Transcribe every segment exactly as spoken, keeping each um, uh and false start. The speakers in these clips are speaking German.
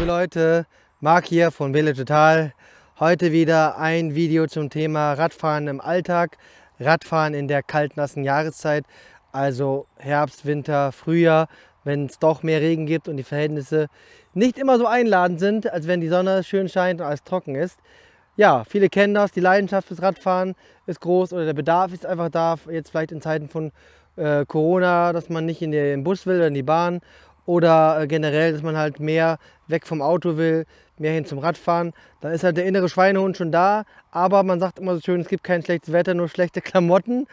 liebe Leute, Marc hier von VeloTotal. Heute wieder ein Video zum Thema Radfahren im Alltag, Radfahren in der kaltnassen Jahreszeit, also Herbst, Winter, Frühjahr, wenn es doch mehr Regen gibt und die Verhältnisse nicht immer so einladend sind, als wenn die Sonne schön scheint und alles trocken ist. Ja, viele kennen das, die Leidenschaft fürs Radfahren ist groß oder der Bedarf ist einfach da, jetzt vielleicht in Zeiten von äh, Corona, dass man nicht in den Bus will oder in die Bahn oder äh, generell, dass man halt mehr weg vom Auto will, mehr hin zum Radfahren. Da ist halt der innere Schweinehund schon da, aber man sagt immer so schön, es gibt kein schlechtes Wetter, nur schlechte Klamotten.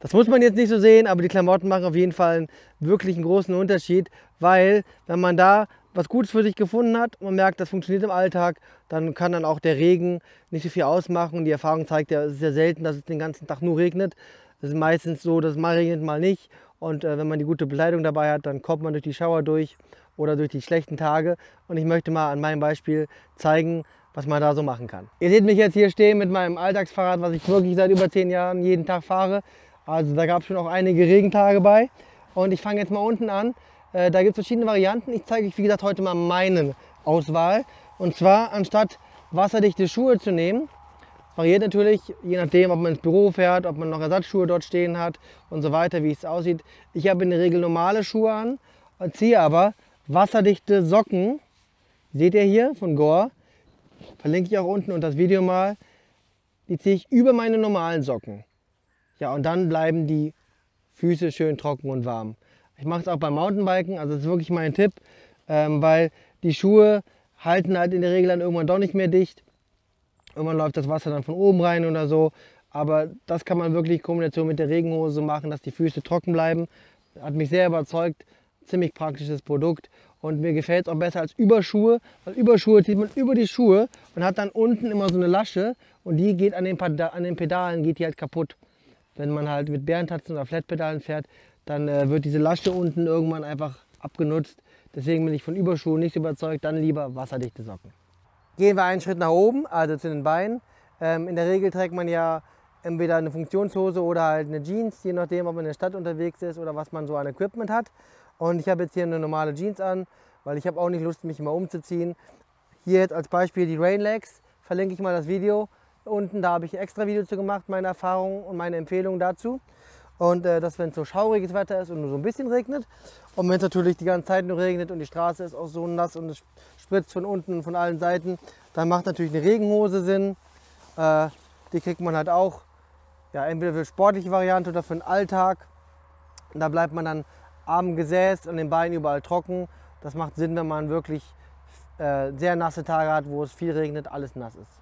Das muss man jetzt nicht so sehen, aber die Klamotten machen auf jeden Fall einen wirklichen großen Unterschied, weil wenn man da was Gutes für sich gefunden hat und man merkt, das funktioniert im Alltag, dann kann dann auch der Regen nicht so viel ausmachen. Die Erfahrung zeigt ja, es ist ja selten, dass es den ganzen Tag nur regnet. Es ist meistens so, dass es mal regnet, mal nicht. Und äh, wenn man die gute Bekleidung dabei hat, dann kommt man durch die Schauer durch oder durch die schlechten Tage. Und ich möchte mal an meinem Beispiel zeigen, was man da so machen kann. Ihr seht mich jetzt hier stehen mit meinem Alltagsfahrrad, was ich wirklich seit über zehn Jahren jeden Tag fahre. Also da gab es schon auch einige Regentage bei. Und ich fange jetzt mal unten an. Äh, da gibt es verschiedene Varianten. Ich zeige euch, wie gesagt, heute mal meine Auswahl. Und zwar, anstatt wasserdichte Schuhe zu nehmen, variiert natürlich, je nachdem, ob man ins Büro fährt, ob man noch Ersatzschuhe dort stehen hat und so weiter, wie es aussieht. Ich habe in der Regel normale Schuhe an, ziehe aber wasserdichte Socken. Seht ihr hier von Gore. Verlinke ich auch unten unter das Video mal. Die ziehe ich über meine normalen Socken. Ja, und dann bleiben die Füße schön trocken und warm. Ich mache es auch beim Mountainbiken, also das ist wirklich mein Tipp, ähm, weil die Schuhe halten halt in der Regel dann irgendwann doch nicht mehr dicht. Irgendwann läuft das Wasser dann von oben rein oder so. Aber das kann man wirklich in Kombination mit der Regenhose machen, dass die Füße trocken bleiben. Hat mich sehr überzeugt, ziemlich praktisches Produkt. Und mir gefällt es auch besser als Überschuhe, weil Überschuhe zieht man über die Schuhe und hat dann unten immer so eine Lasche und die geht an den, an den Pedalen, geht die halt kaputt. Wenn man halt mit Bärentatzen oder Flatpedalen fährt, dann äh, wird diese Lasche unten irgendwann einfach abgenutzt. Deswegen bin ich von Überschuhen nicht überzeugt, dann lieber wasserdichte Socken. Gehen wir einen Schritt nach oben, also zu den Beinen. Ähm, in der Regel trägt man ja entweder eine Funktionshose oder halt eine Jeans, je nachdem, ob man in der Stadt unterwegs ist oder was man so an Equipment hat. Und ich habe jetzt hier eine normale Jeans an, weil ich habe auch nicht Lust, mich immer umzuziehen. Hier jetzt als Beispiel die Rainlegs, verlinke ich mal das Video. Unten, da habe ich ein extra Video zu gemacht, meine Erfahrungen und meine Empfehlungen dazu. Und äh, dass, wenn es so schauriges Wetter ist und nur so ein bisschen regnet, und wenn es natürlich die ganze Zeit nur regnet und die Straße ist auch so nass und es spritzt von unten und von allen Seiten, dann macht natürlich eine Regenhose Sinn. Äh, die kriegt man halt auch, ja, entweder für eine sportliche Variante oder für den Alltag. Und da bleibt man dann arm gesäst und den Beinen überall trocken. Das macht Sinn, wenn man wirklich äh, sehr nasse Tage hat, wo es viel regnet, alles nass ist.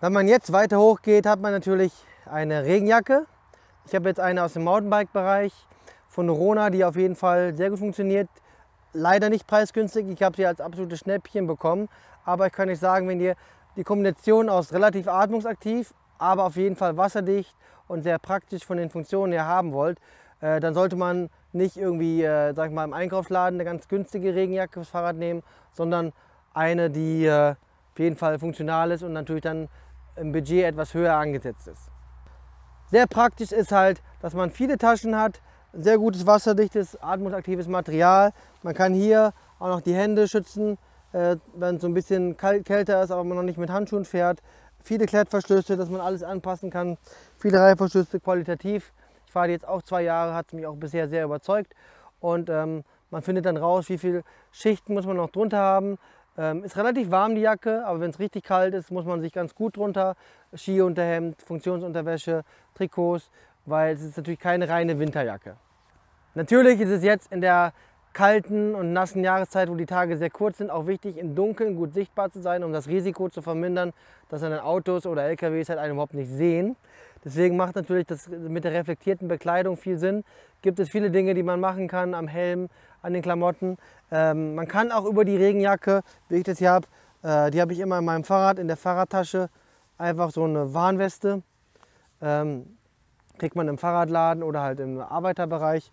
Wenn man jetzt weiter hoch geht, hat man natürlich eine Regenjacke. Ich habe jetzt eine aus dem Mountainbike-Bereich von Rona, die auf jeden Fall sehr gut funktioniert. Leider nicht preisgünstig, ich habe sie als absolutes Schnäppchen bekommen. Aber ich kann euch sagen, wenn ihr die Kombination aus relativ atmungsaktiv, aber auf jeden Fall wasserdicht und sehr praktisch von den Funktionen her haben wollt, äh, dann sollte man nicht irgendwie, äh, sag ich mal, im Einkaufsladen eine ganz günstige Regenjacke fürs Fahrrad nehmen, sondern eine, die äh, auf jeden Fall funktional ist und natürlich dann im Budget etwas höher angesetzt ist. Sehr praktisch ist halt, dass man viele Taschen hat, sehr gutes wasserdichtes, atmungsaktives Material. Man kann hier auch noch die Hände schützen, äh, wenn es so ein bisschen kalt, kälter ist, aber man noch nicht mit Handschuhen fährt. Viele Klettverschlüsse, dass man alles anpassen kann, viele Reifverschlüsse qualitativ. Ich fahre die jetzt auch zwei Jahre, hat mich auch bisher sehr überzeugt. Und ähm, man findet dann raus, wie viele Schichten muss man noch drunter haben. Ähm, ist relativ warm die Jacke, aber wenn es richtig kalt ist, muss man sich ganz gut drunter, Ski, Unterhemd, Funktionsunterwäsche, Trikots, weil es ist natürlich keine reine Winterjacke. Natürlich ist es jetzt in der kalten und nassen Jahreszeit, wo die Tage sehr kurz sind, auch wichtig, im Dunkeln gut sichtbar zu sein, um das Risiko zu vermindern, dass dann Autos oder L K Ws halt einen überhaupt nicht sehen. Deswegen macht natürlich das mit der reflektierten Bekleidung viel Sinn. Gibt es viele Dinge, die man machen kann, am Helm, an den Klamotten. Ähm, man kann auch über die Regenjacke, wie ich das hier habe, äh, die habe ich immer in meinem Fahrrad, in der Fahrradtasche, einfach so eine Warnweste. Ähm, kriegt man im Fahrradladen oder halt im Arbeiterbereich.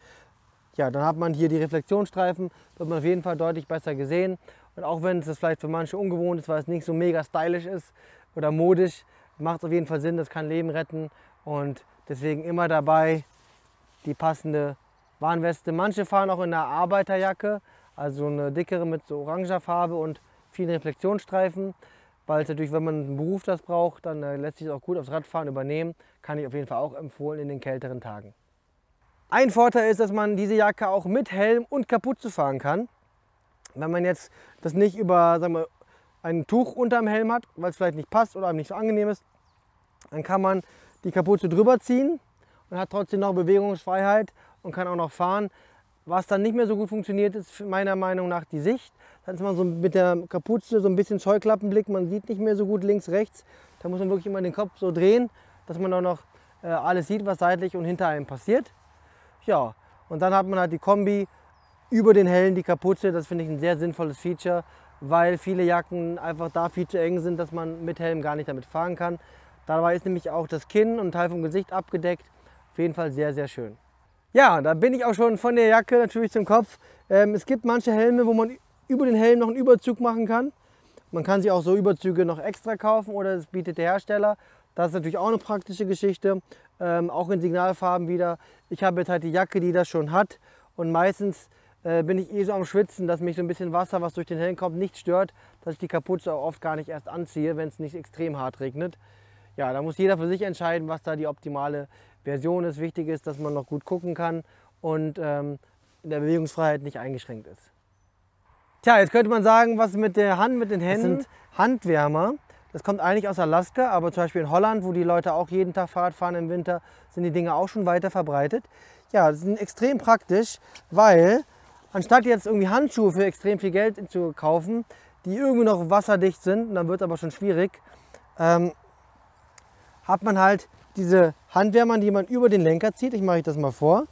Ja, dann hat man hier die Reflexionsstreifen, wird man auf jeden Fall deutlich besser gesehen. Und auch wenn es das vielleicht für manche ungewohnt ist, weil es nicht so mega stylisch ist oder modisch, macht es auf jeden Fall Sinn, das kann Leben retten. Und deswegen immer dabei die passende Warnweste. Manche fahren auch in einer Arbeiterjacke, also eine dickere mit so oranger Farbe und vielen Reflexionsstreifen, weil es natürlich, wenn man einen Beruf das braucht, dann äh, lässt sich das auch gut aufs Radfahren übernehmen. Kann ich auf jeden Fall auch empfehlen in den kälteren Tagen. Ein Vorteil ist, dass man diese Jacke auch mit Helm und Kapuze fahren kann. Wenn man jetzt das nicht über, sagen wir, ein Tuch unterm Helm hat, weil es vielleicht nicht passt oder einem nicht so angenehm ist, dann kann man die Kapuze drüber ziehen und hat trotzdem noch Bewegungsfreiheit und kann auch noch fahren. Was dann nicht mehr so gut funktioniert, ist meiner Meinung nach die Sicht. Dann ist man so mit der Kapuze so ein bisschen Scheuklappenblick, man sieht nicht mehr so gut links, rechts. Da muss man wirklich immer den Kopf so drehen, dass man auch noch äh, alles sieht, was seitlich und hinter einem passiert. Ja, und dann hat man halt die Kombi über den Helm, die Kapuze. Das finde ich ein sehr sinnvolles Feature, weil viele Jacken einfach da viel zu eng sind, dass man mit Helm gar nicht damit fahren kann. Dabei ist nämlich auch das Kinn und ein Teil vom Gesicht abgedeckt. Auf jeden Fall sehr, sehr schön. Ja, da bin ich auch schon von der Jacke natürlich zum Kopf. Ähm, es gibt manche Helme, wo man über den Helm noch einen Überzug machen kann. Man kann sich auch so Überzüge noch extra kaufen oder es bietet der Hersteller. Das ist natürlich auch eine praktische Geschichte, ähm, auch in Signalfarben wieder. Ich habe jetzt halt die Jacke, die das schon hat, und meistens äh, bin ich eh so am Schwitzen, dass mich so ein bisschen Wasser, was durch den Helm kommt, nicht stört, dass ich die Kapuze auch oft gar nicht erst anziehe, wenn es nicht extrem hart regnet. Ja, da muss jeder für sich entscheiden, was da die optimale Version ist. Wichtig ist, dass man noch gut gucken kann und ähm, in der Bewegungsfreiheit nicht eingeschränkt ist. Tja, jetzt könnte man sagen, was mit der Hand, mit den Händen? Das sind Handwärmer. Das kommt eigentlich aus Alaska, aber zum Beispiel in Holland, wo die Leute auch jeden Tag Fahrrad fahren im Winter, sind die Dinge auch schon weiter verbreitet. Ja, das ist extrem praktisch, weil anstatt jetzt irgendwie Handschuhe für extrem viel Geld zu kaufen, die irgendwie noch wasserdicht sind, und dann wird es aber schon schwierig, ähm, hat man halt diese Handwärmer, die man über den Lenker zieht. Ich mache euch das mal vor.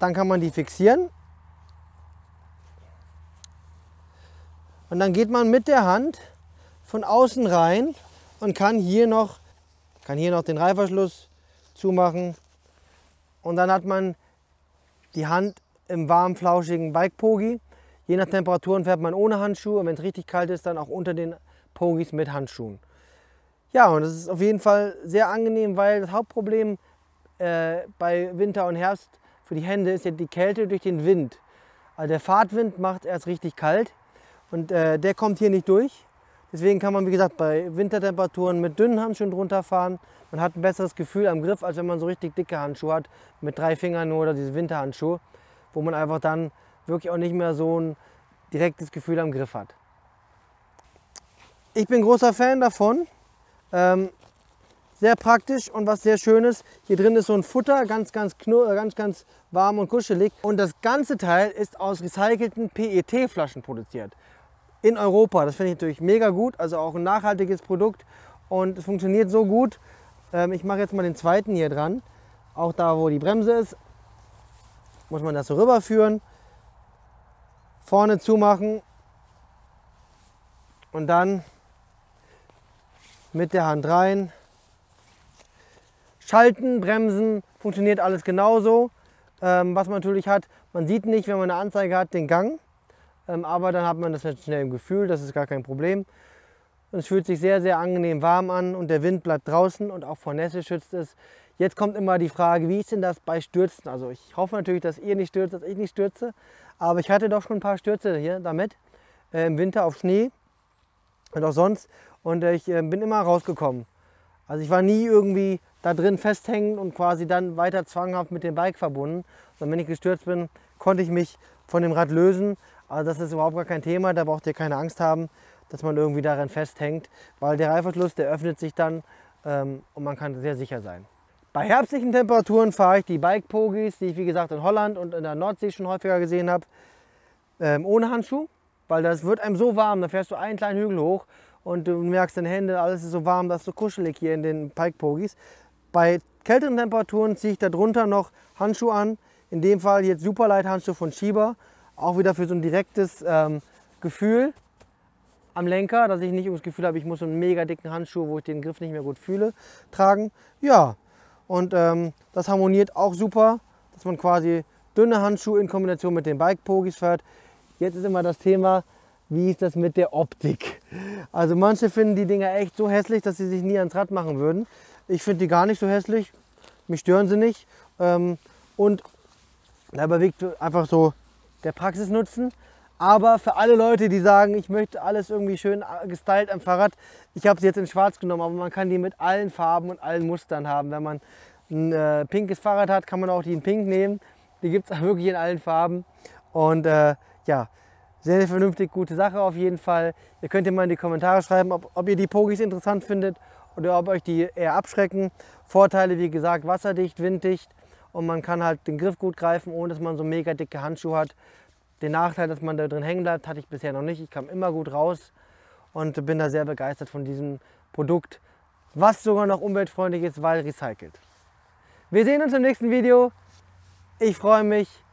Dann kann man die fixieren. Und dann geht man mit der Hand von außen rein und kann hier noch, kann hier noch den Reißverschluss zumachen. Und dann hat man die Hand im warmen, flauschigen Bike-Pogi. Je nach Temperaturen fährt man ohne Handschuhe und wenn es richtig kalt ist, dann auch unter den Pogis mit Handschuhen. Ja, und das ist auf jeden Fall sehr angenehm, weil das Hauptproblem äh, bei Winter und Herbst für die Hände ist ja die Kälte durch den Wind. Also der Fahrtwind macht erst richtig kalt und äh, der kommt hier nicht durch. Deswegen kann man, wie gesagt, bei Wintertemperaturen mit dünnen Handschuhen drunter fahren. Man hat ein besseres Gefühl am Griff, als wenn man so richtig dicke Handschuhe hat, mit drei Fingern nur, oder diese Winterhandschuhe, wo man einfach dann wirklich auch nicht mehr so ein direktes Gefühl am Griff hat. Ich bin großer Fan davon. Ähm, sehr praktisch und was sehr Schönes. Hier drin ist so ein Futter, ganz ganz, knur, ganz, ganz warm und kuschelig. Und das ganze Teil ist aus recycelten P E T-Flaschen produziert. In Europa. Das finde ich natürlich mega gut. Also auch ein nachhaltiges Produkt. Und es funktioniert so gut. Ähm, ich mache jetzt mal den zweiten hier dran. Auch da, wo die Bremse ist, muss man das so rüberführen. Vorne zumachen. Und dann mit der Hand rein. Schalten, bremsen, funktioniert alles genauso. Ähm, was man natürlich hat, man sieht nicht, wenn man eine Anzeige hat, den Gang. Ähm, aber dann hat man das halt schnell im Gefühl, das ist gar kein Problem. Und es fühlt sich sehr, sehr angenehm warm an und der Wind bleibt draußen und auch vor Nässe schützt es. Jetzt kommt immer die Frage, wie ist denn das bei Stürzen? Also ich hoffe natürlich, dass ihr nicht stürzt, dass ich nicht stürze. Aber ich hatte doch schon ein paar Stürze hier damit, äh, im Winter auf Schnee und auch sonst. Und ich bin immer rausgekommen. Also ich war nie irgendwie da drin festhängend und quasi dann weiter zwanghaft mit dem Bike verbunden. Sondern wenn ich gestürzt bin, konnte ich mich von dem Rad lösen. Also das ist überhaupt gar kein Thema, da braucht ihr keine Angst haben, dass man irgendwie daran festhängt. Weil der Reißverschluss, der öffnet sich dann ähm, und man kann sehr sicher sein. Bei herbstlichen Temperaturen fahre ich die Bike-Pogis, die ich wie gesagt in Holland und in der Nordsee schon häufiger gesehen habe, ähm, ohne Handschuh. Weil das wird einem so warm, da fährst du einen kleinen Hügel hoch und du merkst deine Hände, alles ist so warm, das ist so kuschelig hier in den Bike-Pogis. Bei kälteren Temperaturen ziehe ich darunter noch Handschuhe an. In dem Fall jetzt Superlight-Handschuhe von Schieber. Auch wieder für so ein direktes ähm, Gefühl am Lenker, dass ich nicht das Gefühl habe, ich muss so einen mega dicken Handschuh, wo ich den Griff nicht mehr gut fühle, tragen. Ja, und ähm, das harmoniert auch super, dass man quasi dünne Handschuhe in Kombination mit den Bike-Pogis fährt. Jetzt ist immer das Thema, wie ist das mit der Optik? Also manche finden die Dinger echt so hässlich, dass sie sich nie ans Rad machen würden. Ich finde die gar nicht so hässlich, mich stören sie nicht. Und da überwiegt einfach so der Praxisnutzen. Aber für alle Leute, die sagen, ich möchte alles irgendwie schön gestylt am Fahrrad, ich habe sie jetzt in schwarz genommen, aber man kann die mit allen Farben und allen Mustern haben. Wenn man ein äh, pinkes Fahrrad hat, kann man auch die in pink nehmen. Die gibt es wirklich in allen Farben. Und äh, ja, sehr, sehr vernünftig, gute Sache auf jeden Fall. Ihr könnt ja mal in die Kommentare schreiben, ob, ob ihr die Pogis interessant findet oder ob euch die eher abschrecken. Vorteile, wie gesagt, wasserdicht, winddicht und man kann halt den Griff gut greifen, ohne dass man so mega dicke Handschuhe hat. Den Nachteil, dass man da drin hängen bleibt, hatte ich bisher noch nicht. Ich kam immer gut raus und bin da sehr begeistert von diesem Produkt, was sogar noch umweltfreundlich ist, weil recycelt. Wir sehen uns im nächsten Video. Ich freue mich.